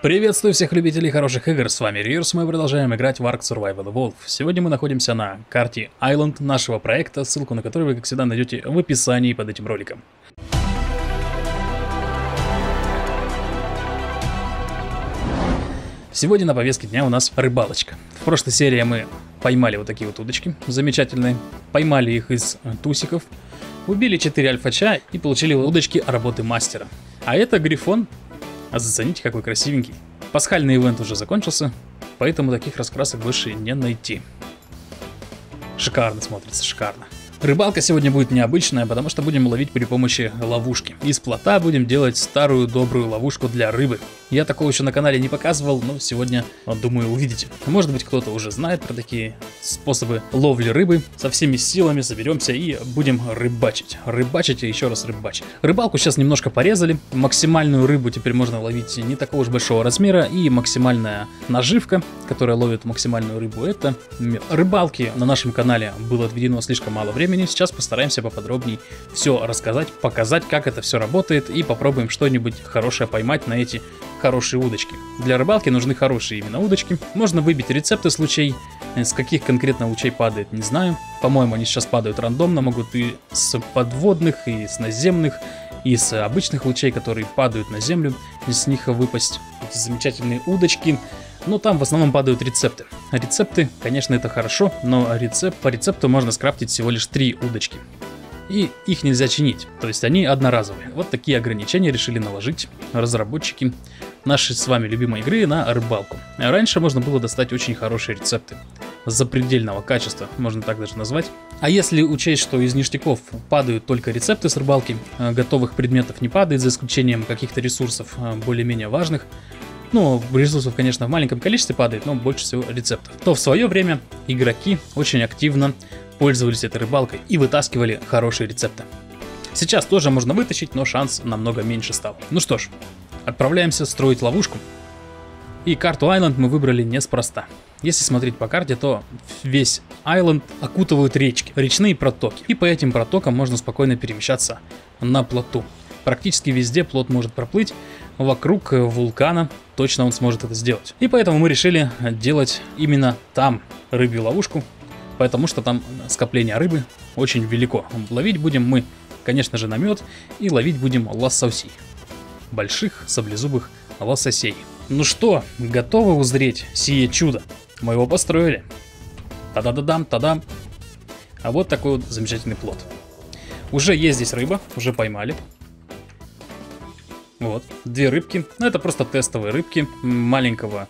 Приветствую всех любителей хороших игр, с вами Reerz, мы продолжаем играть в ARK Survival Evolved. Сегодня мы находимся на карте Island нашего проекта, ссылку на которую вы, как всегда, найдете в описании под этим роликом. Сегодня на повестке дня у нас рыбалочка. В прошлой серии мы поймали вот такие вот удочки замечательные, поймали их из тусиков, убили 4 альфача и получили удочки работы мастера. А это грифон. А зацените, какой красивенький. Пасхальный ивент уже закончился, поэтому таких раскрасок больше не найти. Шикарно смотрится, шикарно. Рыбалка сегодня будет необычная, потому что будем ловить при помощи ловушки. Из плота будем делать старую добрую ловушку для рыбы. Я такого еще на канале не показывал, но сегодня, думаю, увидите. Может быть, кто-то уже знает про такие способы ловли рыбы. Со всеми силами соберемся и будем рыбачить. Рыбачить и еще раз рыбачить. Рыбалку сейчас немножко порезали. Максимальную рыбу теперь можно ловить не такого уж большого размера. И максимальная наживка, которая ловит максимальную рыбу, это мед. Рыбалки на нашем канале было отведено слишком мало времени. Сейчас постараемся поподробнее все рассказать, показать, как это все работает, и попробуем что-нибудь хорошее поймать на эти хорошие удочки. Для рыбалки нужны хорошие именно удочки. Можно выбить рецепты с лучей, с каких конкретно лучей падает, не знаю. По-моему, они сейчас падают рандомно, могут и с подводных, и с наземных, и с обычных лучей, которые падают на землю, с них выпасть эти замечательные удочки. Но там в основном падают рецепты. Рецепты, конечно, это хорошо, но по рецепту можно скрафтить всего лишь 3 удочки. И их нельзя чинить, то есть они одноразовые. Вот такие ограничения решили наложить разработчики нашей с вами любимой игры на рыбалку. Раньше можно было достать очень хорошие рецепты. Запредельного качества, можно так даже назвать. А если учесть, что из ништяков падают только рецепты с рыбалки, готовых предметов не падает, за исключением каких-то ресурсов более-менее важных. Ну, ресурсов, конечно, в маленьком количестве падает, но больше всего рецептов. То в свое время игроки очень активно пользовались этой рыбалкой и вытаскивали хорошие рецепты. Сейчас тоже можно вытащить, но шанс намного меньше стал. Ну что ж, отправляемся строить ловушку. И карту Айленд мы выбрали неспроста. Если смотреть по карте, то весь Айленд окутывают речки, речные протоки. И по этим протокам можно спокойно перемещаться на плоту. Практически везде плот может проплыть, вокруг вулкана точно он сможет это сделать. И поэтому мы решили делать именно там рыбью ловушку, потому что там скопление рыбы очень велико. Ловить будем мы, конечно же, на мед, и ловить будем лососей. Больших саблезубых лососей. Ну что, готовы узреть сие чудо? Мы его построили. Та-да-да-дам, та-дам. А вот такой вот замечательный плот. Уже есть здесь рыба, уже поймали. Вот, 2 рыбки, но это просто тестовые рыбки маленького,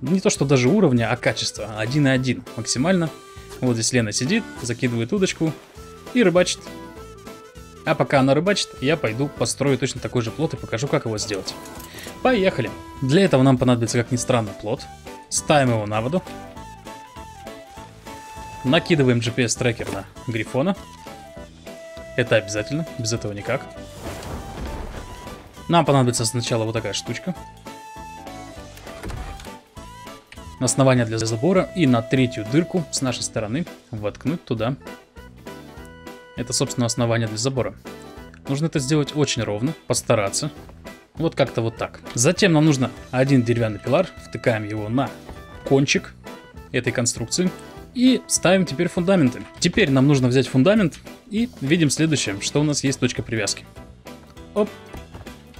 не то что даже уровня, а качества, 1.1 максимально. Вот здесь Лена сидит, закидывает удочку и рыбачит. А пока она рыбачит, я пойду построю точно такой же плот и покажу, как его сделать. Поехали! Для этого нам понадобится, как ни странно, плот. Ставим его на воду. Накидываем GPS-трекер на грифона. Это обязательно, без этого никак. Нам понадобится сначала вот такая штучка. Основание для забора. И на 3-ю дырку с нашей стороны воткнуть туда. Это, собственно, основание для забора. Нужно это сделать очень ровно, постараться. Вот как-то вот так. Затем нам нужно 1 деревянный пилар. Втыкаем его на кончик этой конструкции. И ставим теперь фундаменты. Теперь нам нужно взять фундамент. И видим следующее, что у нас есть точка привязки. Оп.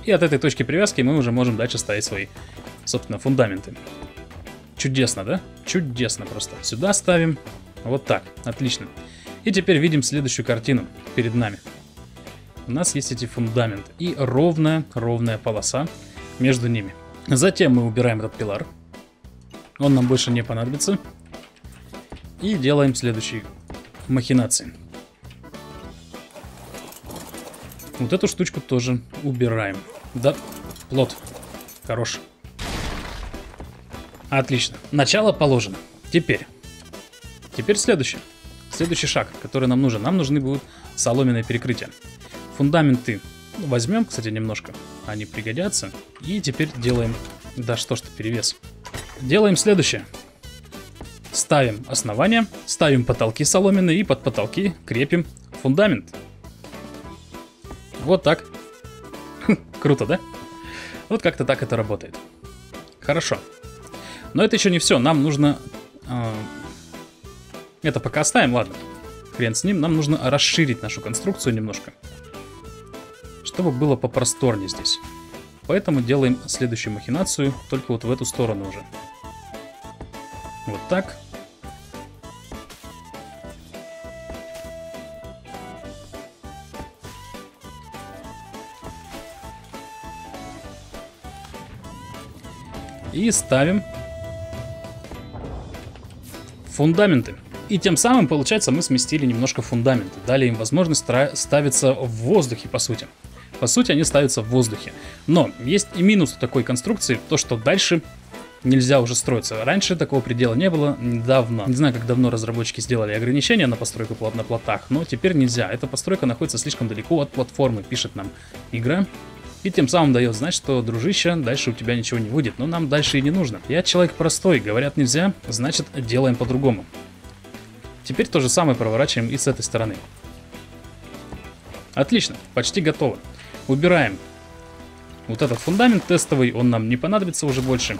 И от этой точки привязки мы уже можем дальше ставить свои, собственно, фундаменты. Чудесно, да? Чудесно просто. Сюда ставим. Вот так. Отлично. И теперь видим следующую картину перед нами. У нас есть эти фундаменты. И ровная полоса между ними. Затем мы убираем этот пилар. Он нам больше не понадобится. И делаем следующие махинации. Вот эту штучку тоже убираем. Да, плот. Хорош. Отлично. Начало положено. Теперь следующее. Следующий шаг, который нам нужен. Нам нужны будут соломенные перекрытия. Фундаменты возьмем, кстати, немножко. Они пригодятся. И теперь делаем... Да что ж ты, перевес. Делаем следующее. Ставим основание, ставим потолки соломенные и под потолки крепим фундамент. Вот так. Круто, да? Вот как-то так это работает. Хорошо. Но это еще не все. Нам нужно... Это пока оставим, ладно. Хрен с ним. Нам нужно расширить нашу конструкцию немножко, чтобы было попросторнее здесь. Поэтому делаем следующую махинацию, только вот в эту сторону уже. Вот так. И ставим фундаменты. И тем самым, получается, мы сместили немножко фундаменты. Дали им возможность ставиться в воздухе, по сути. По сути, они ставятся в воздухе. Но есть и минус у такой конструкции, то, что дальше нельзя уже строиться. Раньше такого предела не было, недавно. Не знаю, как давно разработчики сделали ограничения на постройку на плотах, но теперь нельзя. Эта постройка находится слишком далеко от платформы, пишет нам игра. И тем самым дает знать, что, дружище, дальше у тебя ничего не выйдет. Но нам дальше и не нужно. Я человек простой, говорят нельзя, значит делаем по-другому. Теперь то же самое проворачиваем и с этой стороны. Отлично, почти готово. Убираем вот этот фундамент тестовый, он нам не понадобится уже больше.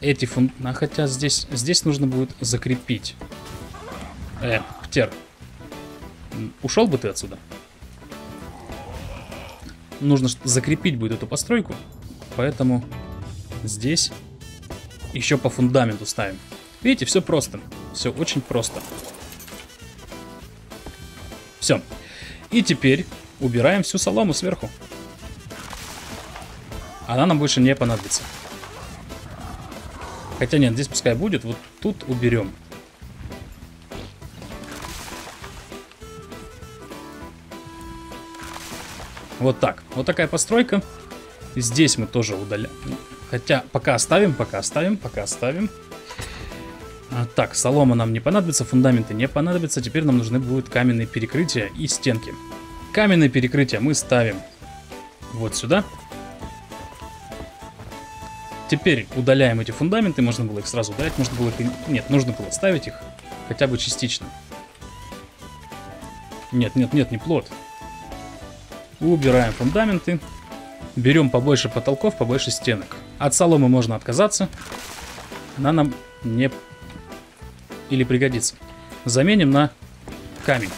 Эти фундаменты, хотя здесь нужно будет закрепить. Птер, ушел бы ты отсюда. Нужно закрепить будет эту постройку, поэтому здесь еще по фундаменту ставим. Видите, все просто, все очень просто. Все. И теперь убираем всю солому сверху. Она нам больше не понадобится. Хотя нет, здесь пускай будет, вот тут уберем. Вот так. Вот такая постройка. Здесь мы тоже удаляем. Хотя пока оставим, пока оставим, пока оставим. Так, солома нам не понадобится, фундаменты не понадобятся. Теперь нам нужны будут каменные перекрытия и стенки. Каменные перекрытия мы ставим вот сюда. Теперь удаляем эти фундаменты. Можно было их сразу удалять, можно было их... Нет, нужно было ставить их хотя бы частично. Нет, нет, нет, не плот. Убираем фундаменты. Берем побольше потолков, побольше стенок. От соломы можно отказаться. Она нам не... Или пригодится. Заменим на камень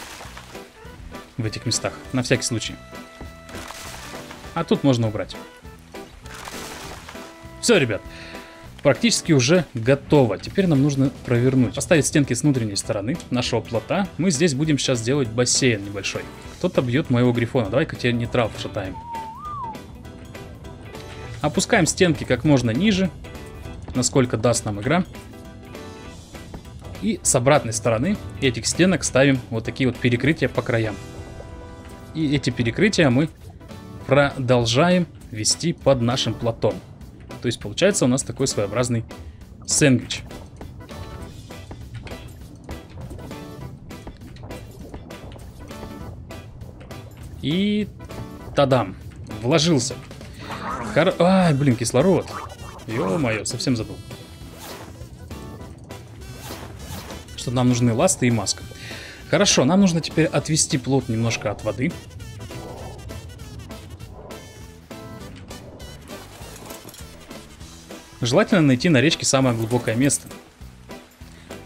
в этих местах, на всякий случай. А тут можно убрать. Все, ребят, практически уже готово. Теперь нам нужно провернуть. Поставить стенки с внутренней стороны нашего плота. Мы здесь будем сейчас делать бассейн небольшой. Кто-то бьет моего грифона. Давай-ка тебе не трав шатаем. Опускаем стенки как можно ниже, насколько даст нам игра. И с обратной стороны этих стенок ставим вот такие вот перекрытия по краям. И эти перекрытия мы продолжаем вести под нашим плотом. То есть получается у нас такой своеобразный сэндвич. И тадам! Вложился. Ай, блин, кислород. Ё-моё, совсем забыл. Что нам нужны ласты и маска. Хорошо, нам нужно теперь отвести плот немножко от воды. Желательно найти на речке самое глубокое место.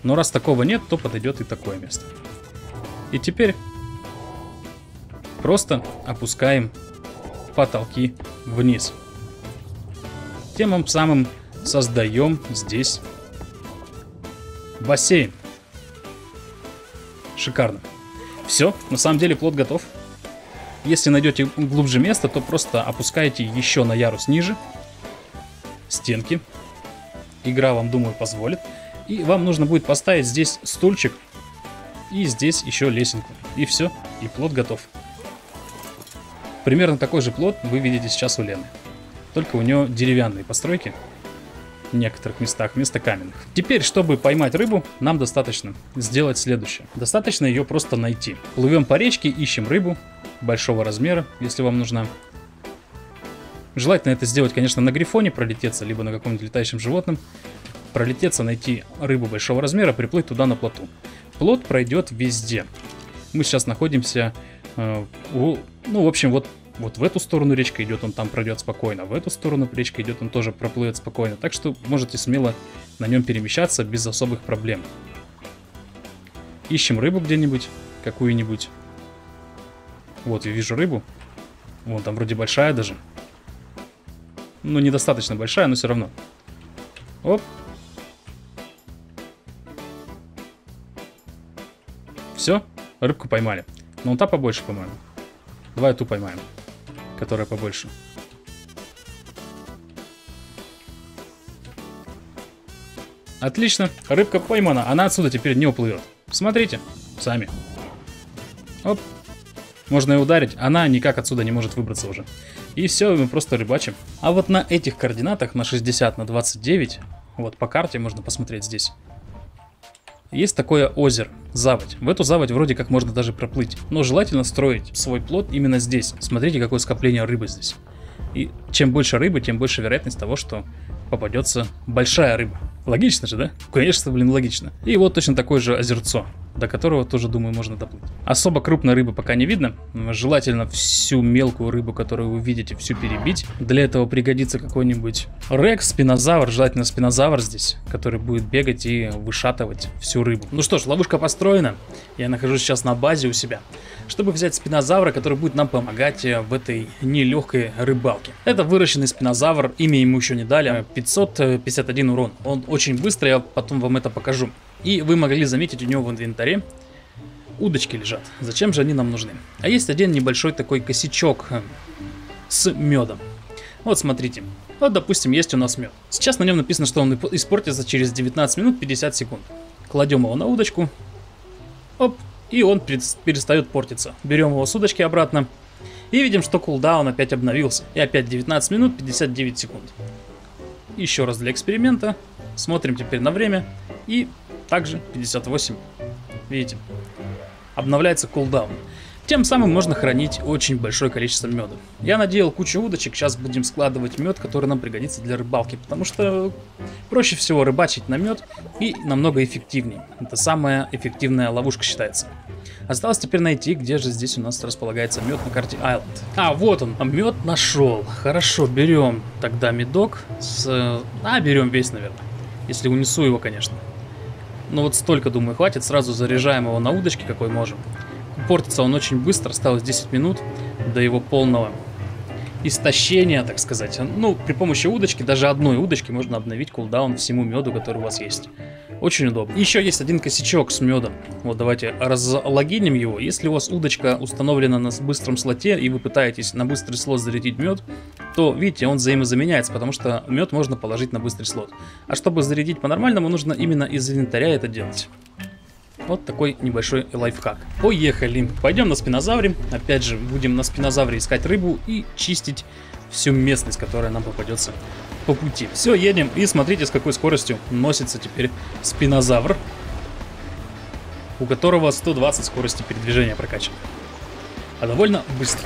Но раз такого нет, то подойдет и такое место. И теперь просто опускаем потолки вниз. Тем самым создаем здесь бассейн. Шикарно. Все, на самом деле плот готов. Если найдете глубже место, то просто опускайте еще на ярус ниже стенки. Игра вам, думаю, позволит. И вам нужно будет поставить здесь стульчик и здесь еще лесенку. И все, и плот готов. Примерно такой же плот вы видите сейчас у Лены. Только у нее деревянные постройки. В некоторых местах вместо каменных. Теперь, чтобы поймать рыбу, нам достаточно сделать следующее. Достаточно ее просто найти. Плывем по речке, ищем рыбу большого размера, если вам нужна. Желательно это сделать, конечно, на грифоне пролететься, либо на каком-нибудь летающем животном. Пролететься, найти рыбу большого размера, приплыть туда на плоту. Плот пройдет везде. Мы сейчас находимся, в общем, вот вот в эту сторону речка идет, он там пройдет спокойно, в эту сторону речка идет, он тоже проплывет спокойно. Так что можете смело на нем перемещаться без особых проблем. Ищем рыбу где-нибудь, какую-нибудь. Вот, я вижу рыбу. Вон там вроде большая даже. Ну, недостаточно большая, но все равно. Оп. Все, рыбку поймали. Но он та побольше, по-моему. Давай ту поймаем, которая побольше. Отлично, рыбка поймана. Она отсюда теперь не уплывет. Смотрите, сами. Оп. Можно ее ударить, она никак отсюда не может выбраться уже. И все, мы просто рыбачим. А вот на этих координатах, на 60, на 29, вот по карте можно посмотреть здесь. Есть такое озеро, заводь. В эту заводь вроде как можно даже проплыть. Но желательно строить свой плот именно здесь. Смотрите, какое скопление рыбы здесь. И чем больше рыбы, тем больше вероятность того, что попадется большая рыба. Логично же, да? Конечно, блин, логично. И вот точно такое же озерцо, до которого тоже, думаю, можно доплыть. Особо крупной рыбы пока не видно. Желательно всю мелкую рыбу, которую вы видите, всю перебить. Для этого пригодится какой-нибудь рекс, спинозавр. Желательно спинозавр здесь, который будет бегать и вышатывать всю рыбу. Ну что ж, ловушка построена. Я нахожусь сейчас на базе у себя, чтобы взять спинозавра, который будет нам помогать в этой нелегкой рыбалке. Это выращенный спинозавр. Имя ему еще не дали. 551 урон. Он очень быстрый, я потом вам это покажу. И вы могли заметить, у него в инвентаре удочки лежат. Зачем же они нам нужны? А есть один небольшой такой косячок с медом. Вот смотрите. Вот, допустим, есть у нас мед. Сейчас на нем написано, что он испортится через 19 минут 50 секунд. Кладем его на удочку. Оп. И он перестает портиться. Берем его с удочки обратно. И видим, что кулдаун опять обновился. И опять 19 минут 59 секунд. Еще раз для эксперимента. Смотрим теперь на время. И также 58. Видите, обновляется кулдаун. Тем самым можно хранить очень большое количество меда. Я наделал кучу удочек, сейчас будем складывать мед, который нам пригодится для рыбалки, потому что проще всего рыбачить на мед и намного эффективней. Это самая эффективная ловушка считается. Осталось теперь найти, где же здесь у нас располагается мед на карте Island. А, вот он, мед нашел. Хорошо, берем тогда медок с... А, берем весь, наверное. Если унесу его, конечно. Но вот столько, думаю, хватит. Сразу заряжаем его на удочке, какой можем. Портится он очень быстро. Осталось 10 минут до его полного истощения, так сказать. Ну, при помощи удочки, даже одной удочки, можно обновить кулдаун всему меду, который у вас есть. Очень удобно. Еще есть один косячок с медом. Вот давайте разлогиним его. Если у вас удочка установлена на быстром слоте, и вы пытаетесь на быстрый слот зарядить мед, то, видите, он взаимозаменяется, потому что мед можно положить на быстрый слот. А чтобы зарядить по-нормальному, нужно именно из инвентаря это делать. Вот такой небольшой лайфхак. Поехали. Пойдем на спинозавре. Опять же, будем на спинозавре искать рыбу и чистить всю местность, которая нам попадется по пути. Все, едем. И смотрите, с какой скоростью носится теперь спинозавр, у которого 120 скорости передвижения прокачано. А довольно быстро.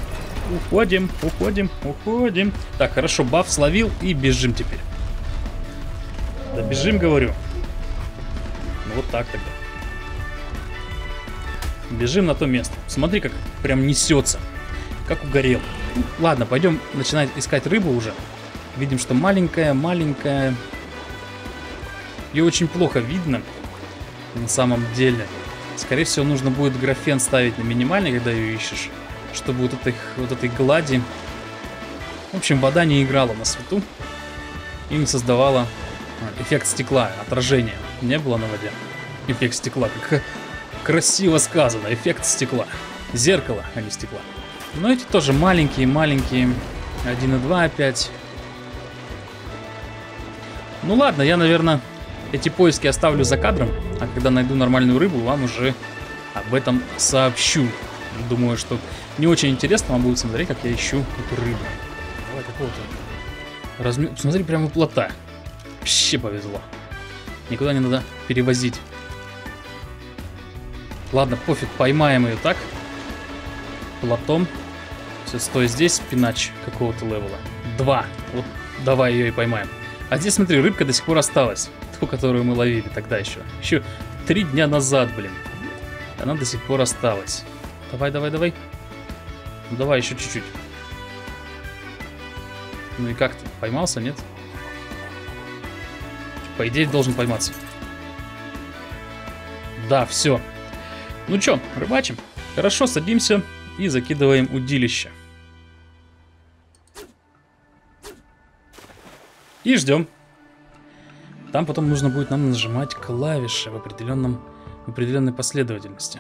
Уходим, уходим, уходим. Так, хорошо, баф словил и бежим теперь. Да бежим, говорю. Ну, вот так тогда. Бежим на то место. Смотри, как прям несется. Как угорел. Ладно, пойдем начинать искать рыбу уже. Видим, что маленькая. Ее очень плохо видно. На самом деле. Скорее всего, нужно будет графен ставить на минимальный, когда ее ищешь. Чтобы вот этой глади... В общем, вода не играла на свету. И не создавала эффект стекла, отражение. Не было на воде. Эффект стекла, как... Красиво сказано, эффект стекла. Зеркало, а не стекла. Но эти тоже маленькие. 1,2 опять. Ну ладно, я, наверное, эти поиски оставлю за кадром. А когда найду нормальную рыбу, вам уже об этом сообщу. Думаю, что не очень интересно вам будет смотреть, как я ищу эту рыбу. Давай какого-то размер... Смотри, прямо плота. Вообще повезло. Никуда не надо перевозить. Ладно, пофиг, поймаем ее так. Плотом. Все, стой здесь, пинач какого-то левела. 2. Вот давай ее и поймаем. А здесь, смотри, рыбка до сих пор осталась. Ту, которую мы ловили тогда еще. Еще 3 дня назад, блин. Она до сих пор осталась. Давай. Ну, давай еще чуть-чуть. Ну и как ты? Поймался, нет? По идее, должен пойматься. Да, все. Ну чё, рыбачим? Хорошо, садимся и закидываем удилище. И ждем. Там потом нужно будет нам нажимать клавиши в определенной последовательности.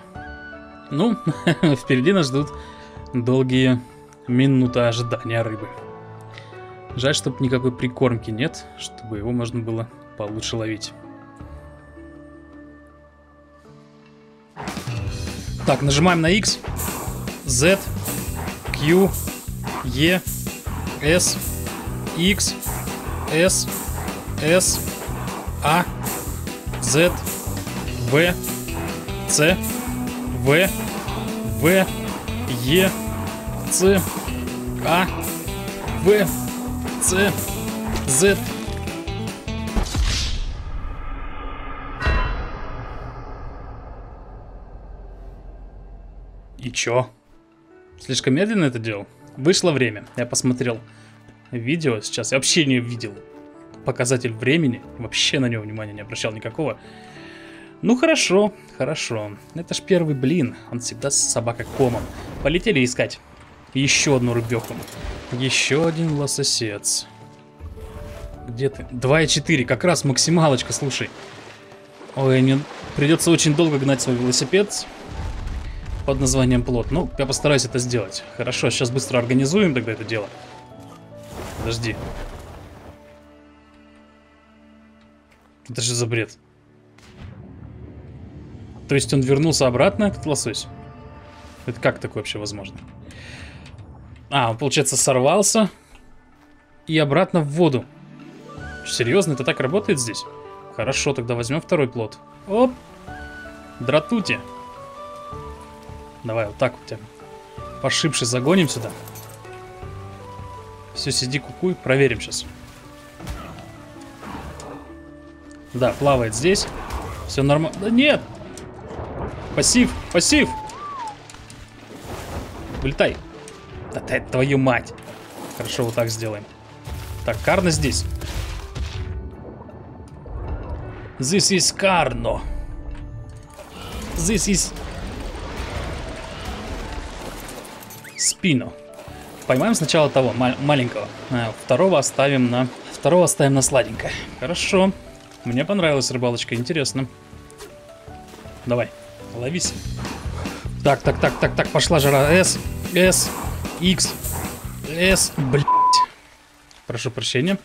Ну, впереди нас ждут долгие минуты ожидания рыбы. Жаль, что никакой прикормки нет, чтобы его можно было получше ловить. Так, нажимаем на X, Z, Q, E, S, X, S, S, A, Z, V, C, V, V, E, C, A, V, C, Z. И чё? Слишком медленно это делал? Вышло время. Я посмотрел видео сейчас. Я вообще не видел показатель времени. Вообще на него внимания не обращал никакого. Ну хорошо, хорошо. Это ж первый блин. Он всегда собака комом. Полетели искать еще одну рыбёху. Еще один лососец. Где ты? 2,4. Как раз максималочка, слушай. Ой, мне придется очень долго гнать свой велосипед под названием плот. Ну, я постараюсь это сделать. Хорошо, сейчас быстро организуем тогда это дело. Подожди. Это же за бред. То есть он вернулся обратно, этот лосось? Это как такое вообще возможно? А, он, получается, сорвался и обратно в воду. Серьезно, это так работает здесь? Хорошо, тогда возьмем второй плот. Оп! Дратути! Давай, вот так вот тебя пошибше загоним сюда. Все, сиди, кукуй, проверим сейчас. Да, плавает здесь. Все нормально. Да нет! Пассив, пассив! Вылетай. Да ты, твою мать. Хорошо, вот так сделаем. Так, Карно здесь. This is Карно. This is Спину. Поймаем сначала того, маленького. Второго оставим на сладенькое. Хорошо. Мне понравилась рыбалочка, интересно. Давай, ловись. Так, так, так, так, так, пошла жара. С, С, Х, С, блять. Прошу прощения.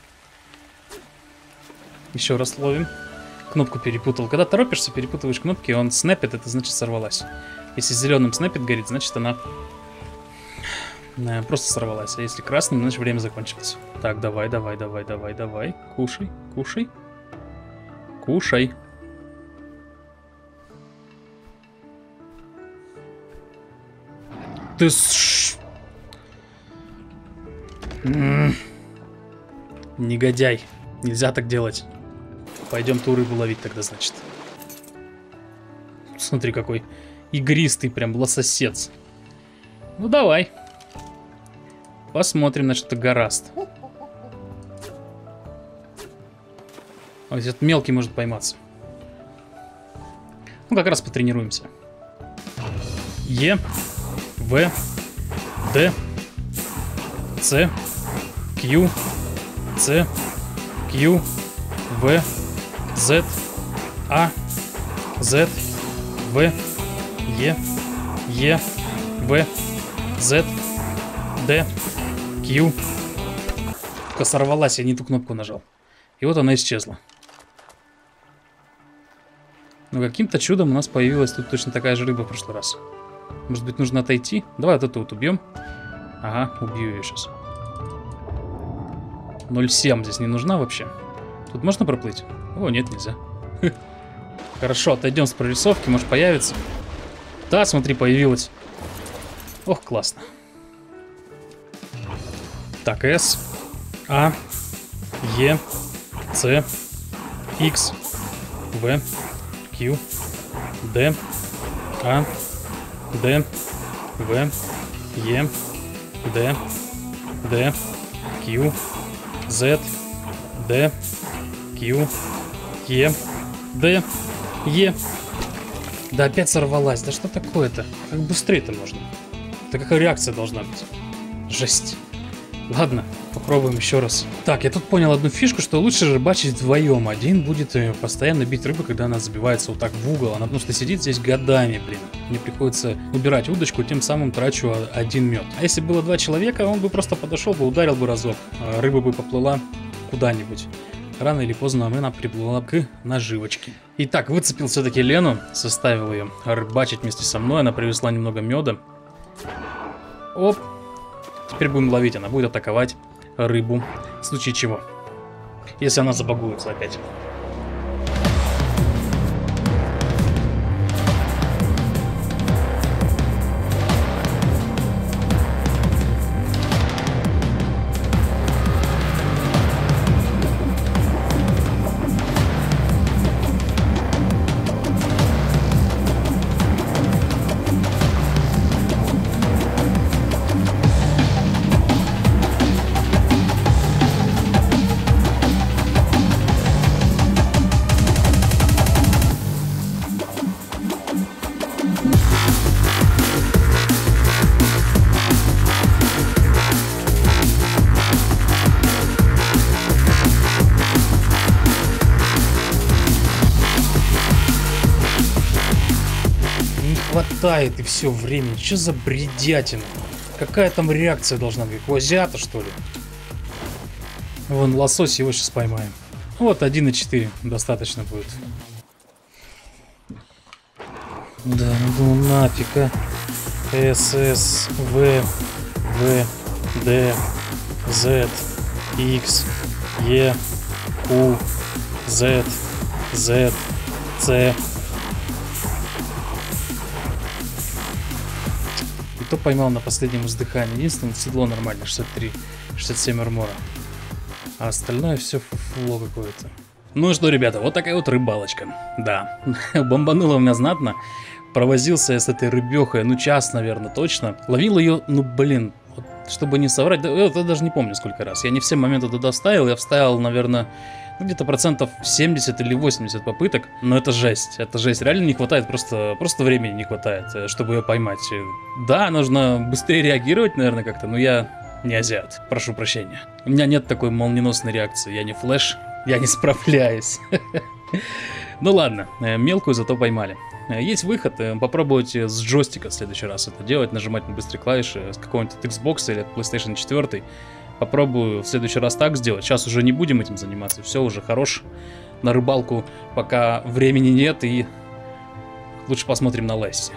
Еще раз ловим. Кнопку перепутал. Когда торопишься, перепутываешь кнопки, он снэпит, это значит сорвалась. Если зеленым снэпит горит, значит она просто сорвалась. А если красным, значит время закончилось. Так, давай, давай, давай, давай, давай. Кушай, кушай. Кушай. Ты негодяй. Нельзя так делать. Пойдем ту рыбу ловить тогда, значит. Смотри, какой игристый прям лососец. Ну давай. Посмотрим, на что-то гораст. Ой, этот мелкий может пойматься. Ну, как раз потренируемся. Е, В, Д, С, Q, С, Q, В, З, А, З, В, Е, Е, В, З, Д, Q. Только сорвалась, я не ту кнопку нажал. И вот она исчезла. Но каким-то чудом у нас появилась тут точно такая же рыба в прошлый раз. Может быть, нужно отойти? Давай вот эту вот убьем. Ага, убью ее сейчас. 0,7 здесь не нужна вообще. Тут можно проплыть? О, нет, нельзя. Хорошо, отойдем с прорисовки, может появится. Да, смотри, появилась. Ох, классно. Так, С, А, Е, С, Х, В, Q, Д, А, Д, В, Е, Д, Д, Q, Z, D, Q, E, D, E. Да опять сорвалась. Да что такое-то? Как быстрее-то можно? Это какая реакция должна быть? Жесть. Ладно, попробуем еще раз. Так, я тут понял одну фишку, что лучше рыбачить вдвоем. Один будет постоянно бить рыбу, когда она забивается вот так в угол. Она просто сидит здесь годами, блин. Мне приходится убирать удочку, тем самым трачу один мед. А если было два человека, он бы просто подошел бы, ударил бы разок. Рыба бы поплыла куда-нибудь. Рано или поздно она приплыла к наживочке. Итак, выцепил все-таки Лену, составил ее рыбачить вместе со мной. Она привезла немного меда. Оп. Теперь будем ловить, она будет атаковать рыбу, в случае чего. Если она забагуется опять. Хватает и все времени. Что за бредятина? Какая там реакция должна быть? Квазиата, что ли? Вон лосось, его сейчас поймаем. Вот 1,4 достаточно будет. Да, ну нафиг, а. С, С, В, Д, З, Х, Е, У, З, З, С. Поймал на последнем издыхании. Единственное, седло нормально, 63, 67 армора. А остальное все фуфло какое-то. Ну что, ребята, вот такая вот рыбалочка. Да, бомбануло у меня знатно. Провозился я с этой рыбехой, ну час, наверное, точно. Ловил ее, ну блин, вот, чтобы не соврать, да, я даже не помню сколько раз. Я не все моменты туда вставил, я вставил, наверное, где-то процентов 70 или 80 попыток. Но это жесть, это жесть. Реально не хватает, просто времени не хватает, чтобы ее поймать. Да, нужно быстрее реагировать, наверное, как-то, но я не азиат. Прошу прощения. У меня нет такой молниеносной реакции. Я не Флэш, я не справляюсь. Ну ладно, мелкую зато поймали. Есть выход, попробовать с джойстика в следующий раз это делать, нажимать на быстрые клавиши с какого-нибудь Xbox или от PlayStation 4. Попробую в следующий раз так сделать. Сейчас уже не будем этим заниматься. Все, уже хорош. На рыбалку пока времени нет. И лучше посмотрим на Лесси.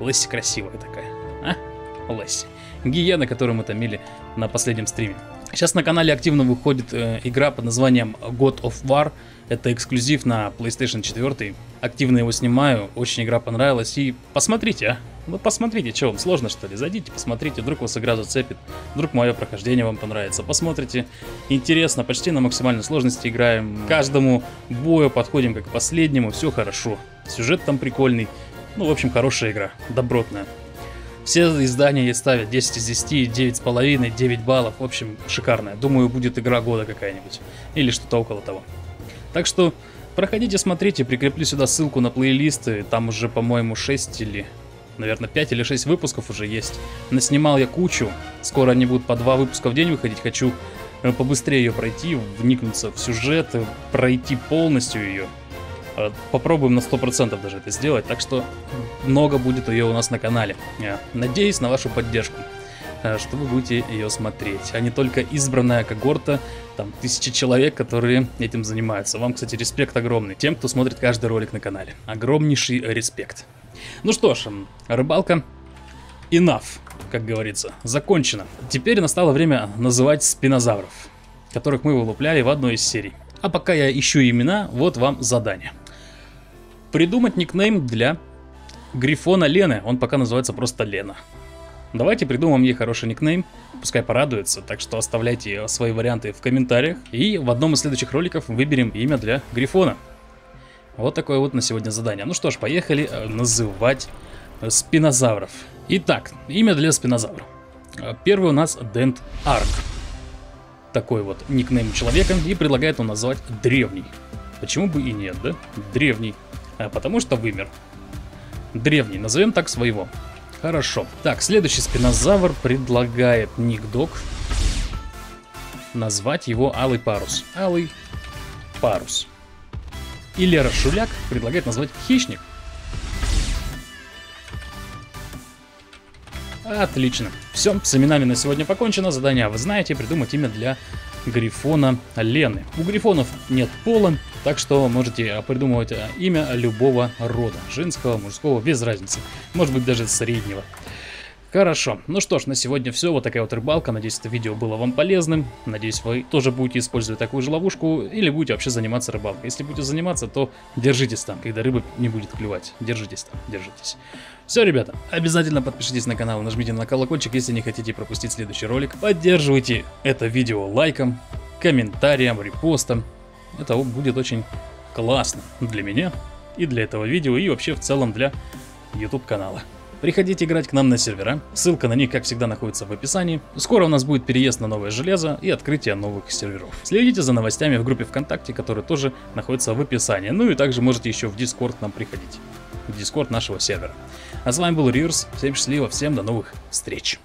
Лесси красивая такая. А? Лесси. Гиена, которую мы томили на последнем стриме. Сейчас на канале активно выходит игра под названием God of War. Это эксклюзив на PlayStation 4. Активно его снимаю. Очень игра понравилась. И посмотрите, а. Ну посмотрите, что вам сложно, что ли? Зайдите, посмотрите, вдруг вас игра зацепит, вдруг мое прохождение вам понравится. Посмотрите, интересно, почти на максимальной сложности играем. К каждому бою подходим как к последнему, все хорошо. Сюжет там прикольный, ну в общем хорошая игра, добротная. Все издания ей ставят 10 из 10, 9,5, 9 баллов, в общем шикарная. Думаю, будет игра года какая-нибудь, или что-то около того. Так что проходите, смотрите, прикреплю сюда ссылку на плейлисты, там уже по-моему 6 или... Наверное, 5 или 6 выпусков уже есть. Наснимал я кучу. Скоро они будут по 2 выпуска в день выходить. Хочу побыстрее ее пройти, вникнуться в сюжет, пройти полностью ее. Попробуем на 100% даже это сделать. Так что много будет ее у нас на канале. Надеюсь на вашу поддержку, что вы будете ее смотреть. А не только избранная когорта, там тысячи человек, которые этим занимаются. Вам, кстати, респект огромный. Тем, кто смотрит каждый ролик на канале. Огромнейший респект. Ну что ж, рыбалка enough, как говорится, закончена. Теперь настало время называть спинозавров, которых мы вылупляли в одной из серий. А пока я ищу имена, вот вам задание. Придумать никнейм для грифона Лены, он пока называется просто Лена. Давайте придумаем ей хороший никнейм, пускай порадуется, так что оставляйте свои варианты в комментариях. И в одном из следующих роликов выберем имя для грифона. Вот такое вот на сегодня задание. Ну что ж, поехали называть спинозавров. Итак, имя для спинозавра. Первый у нас Дент Арк. такой вот никнейм человеком и предлагает его назвать Древний. Почему бы и нет, да? Древний. Потому что вымер. Древний, назовем так своего. Хорошо. Так, следующий спинозавр предлагает Никдог назвать его Алый Парус. Алый Парус. И Лера Шуляк предлагает назвать Хищник. Отлично. Все, с именами на сегодня покончено. Задание вы знаете, придумать имя для Грифона Лены. У грифонов нет пола, так что можете придумывать имя любого рода. Женского, мужского, без разницы. Может быть, даже среднего. Хорошо. Ну что ж, на сегодня все. Вот такая вот рыбалка. Надеюсь, это видео было вам полезным. Надеюсь, вы тоже будете использовать такую же ловушку или будете вообще заниматься рыбалкой. Если будете заниматься, то держитесь там, когда рыба не будет клевать. Держитесь там, держитесь. Все, ребята, обязательно подпишитесь на канал, нажмите на колокольчик, если не хотите пропустить следующий ролик. Поддерживайте это видео лайком, комментарием, репостом. Это будет очень классно для меня и для этого видео, и вообще в целом для YouTube канала. Приходите играть к нам на сервера, ссылка на них, как всегда, находится в описании. Скоро у нас будет переезд на новое железо и открытие новых серверов. Следите за новостями в группе ВКонтакте, которая тоже находится в описании. Ну и также можете еще в Discord к нам приходить, в Discord нашего сервера. А с вами был Reerz, всем счастливо, всем до новых встреч.